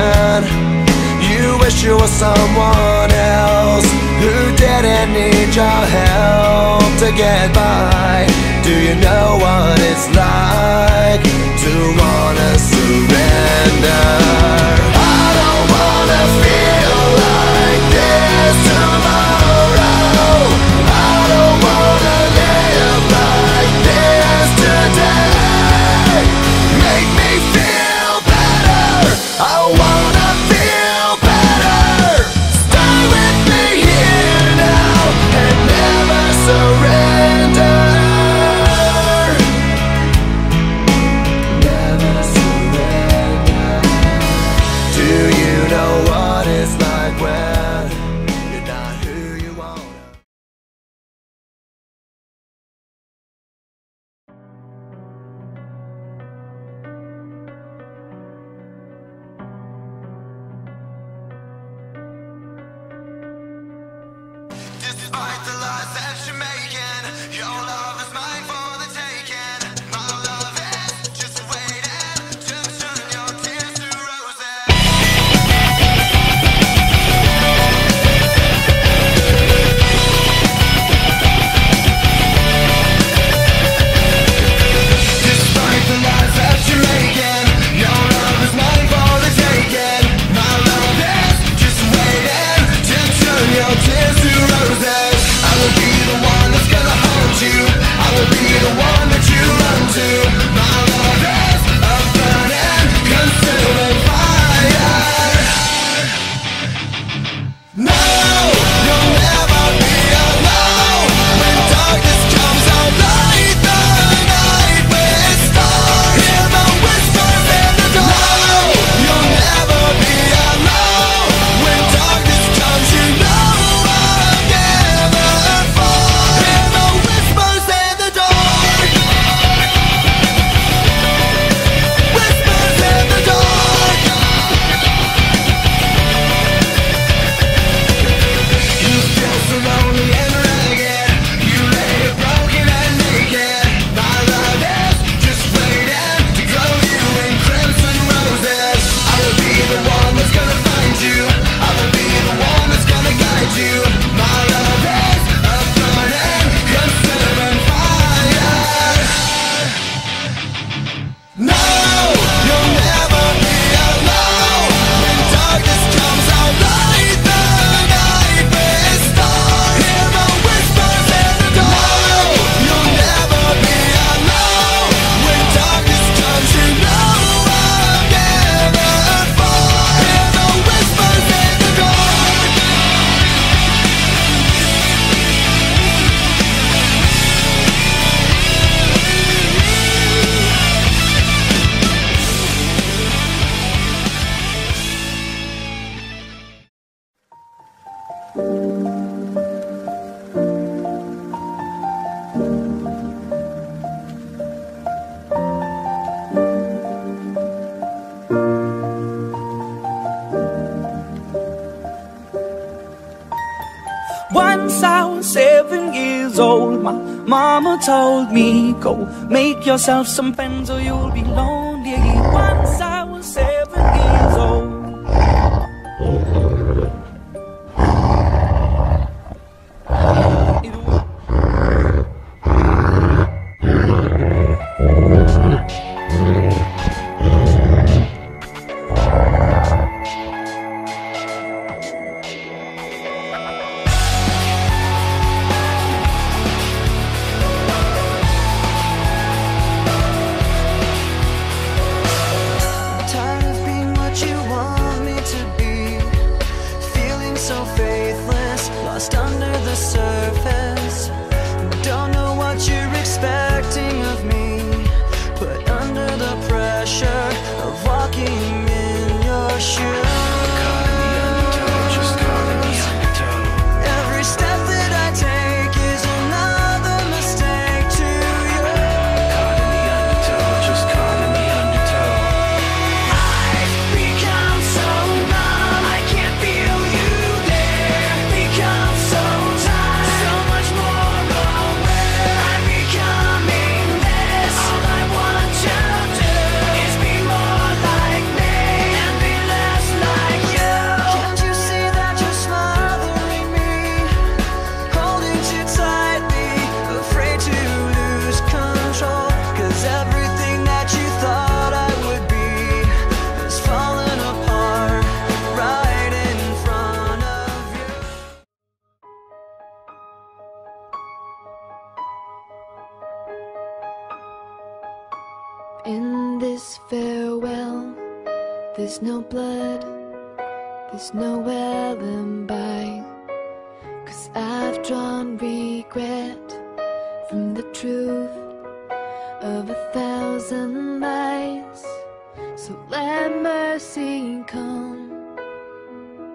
man. You wish you were someone else who didn't need your help to get by. Do you know what it's like to wanna surrender? Despite the lies that you're making, your love is mine for the taking. My love is just waiting to turn your tears to roses. Despite the lies that you're making, your love is mine for the taking. My love is just waiting to turn your tears to roses. I will be the one that's gonna hold you. I will be the one that you run to. My love is a burning, consuming fire. No, you'll never be alone. When darkness comes, I'll light the night with stars. Hear the whispers in the dark. No, you'll never be alone. When darkness comes, you know Once I was 7 years old, my mama told me, go make yourself some friends or you'll be lonely. Once I was 7 years old. There's no blood, there's no alibi, 'cause I've drawn regret from the truth of 1,000 lies. So let mercy come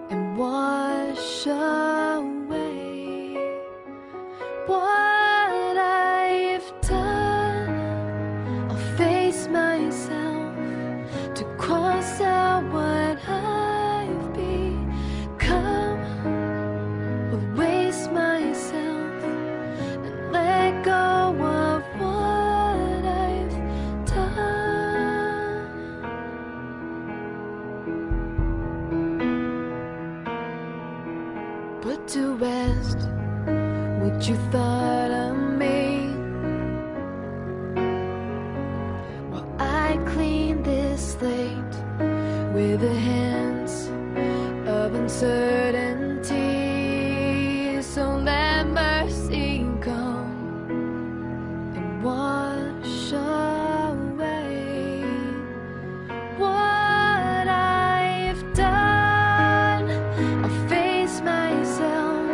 and wash away what I've done. I'll face myself to cross out what I've become. I'll waste myself and let go of what I've done. Put to rest what you thought of me while I clean this slate with the hands of uncertainty. So let mercy come and wash away what I've done. I'll face myself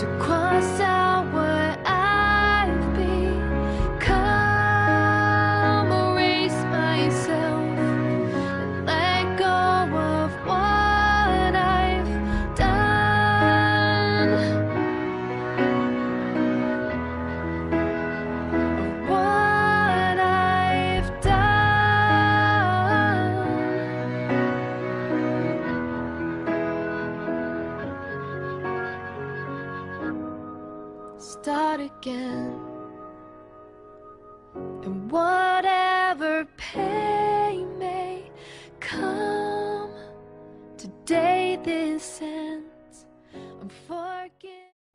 to cross out what I've become. Erase myself and let go of what I've done. Of what I've done. Start again, and whatever pain may come, today this ends. I'm forgiven.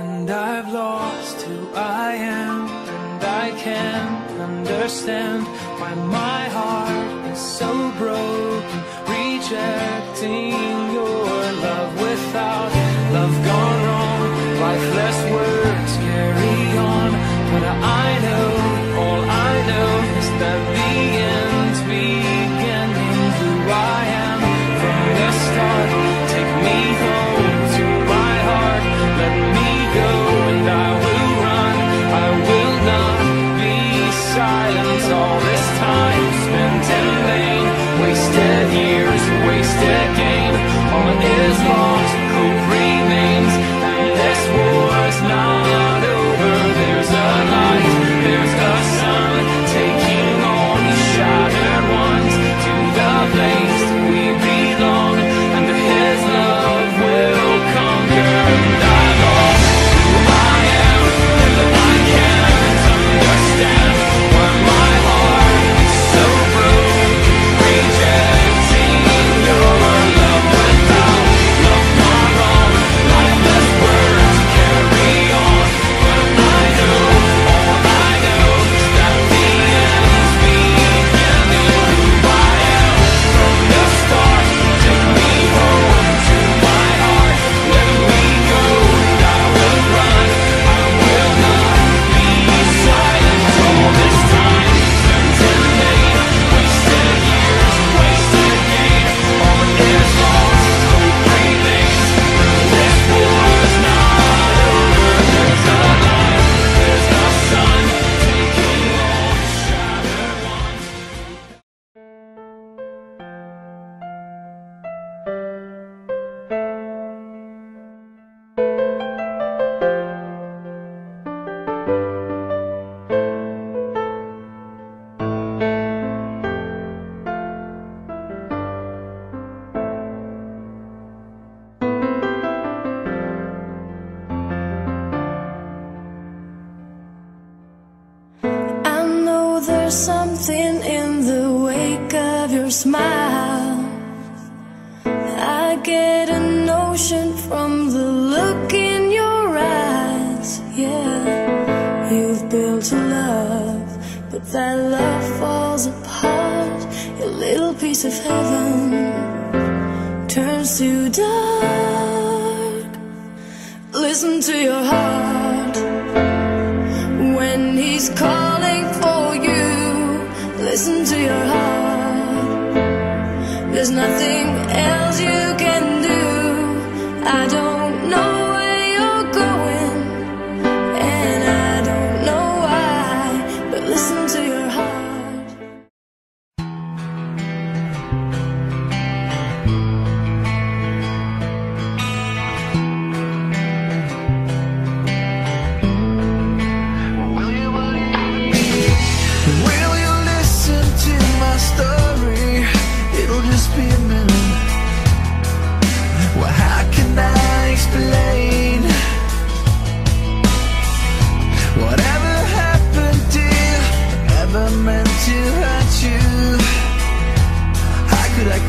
And I've lost who I am, and I can't understand why my heart is so broken, rejecting your love. Without love gone wrong, lifeless words carry on. But I know, all I know is that the end's beginning. Who I am from the start, take me home to my heart, let me go and I will run, I will not be silent all this time spent in vain. Wasted years, wasted gain, all is lost, hope remains, and this war's not over. There's a light, there's a sun, taking on the shattered ones to the place we belong, and His love will conquer. There's something in the wake of your smile. I get a notion from the look in your eyes. Yeah, you've built a love, but that love falls apart. Your little piece of heaven turns to dust. listen to your heart when he's calling for you. Listen to your heart. There's nothing else you can do. I don't know where you're going, and I don't know why, but listen to your heart.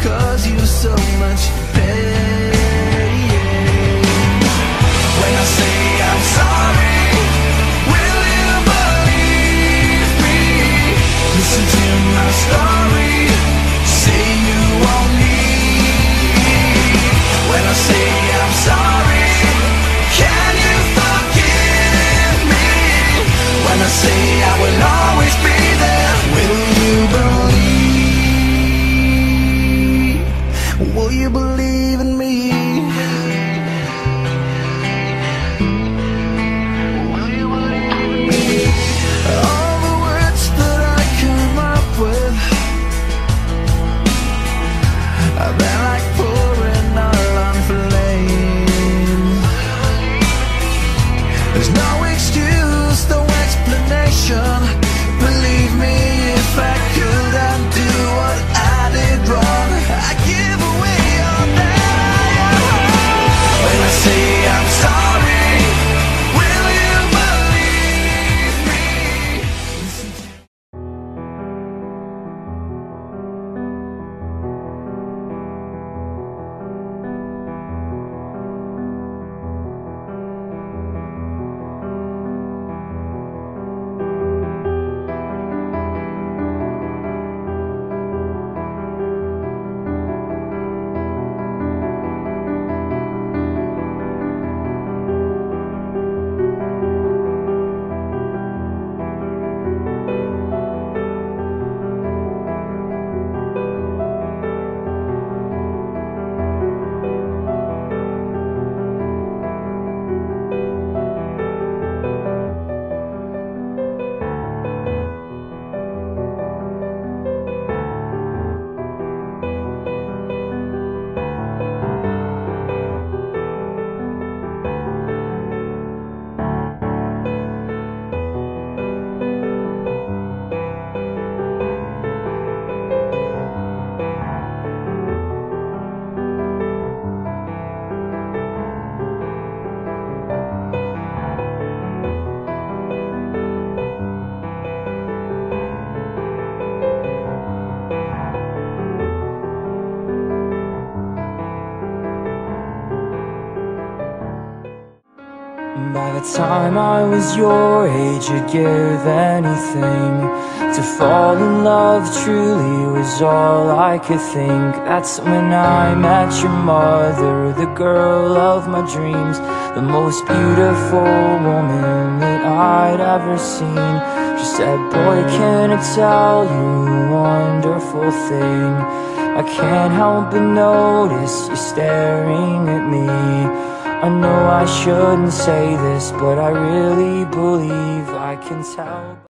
Cause you so much pain. When I say I'm sorry, will you believe me? Listen to my story, say you won't leave. When I say I'm sorry, can you forgive me? When I say I will always be there, will you believe? Will you believe in me? Will you believe in me? All the words that I come up with, they're like pouring oil on flame. There's no excuse, no explanation. Believe me, if I could undo what I did wrong, I give away. Say I'm sorry, will you believe me? By the time I was your age, I'd give anything to fall in love, truly was all I could think. That's when I met your mother, the girl of my dreams, the most beautiful woman that I'd ever seen. She said, boy, can I tell you a wonderful thing? I can't help but notice you're staring at me. I know I shouldn't say this, but I really believe I can tell.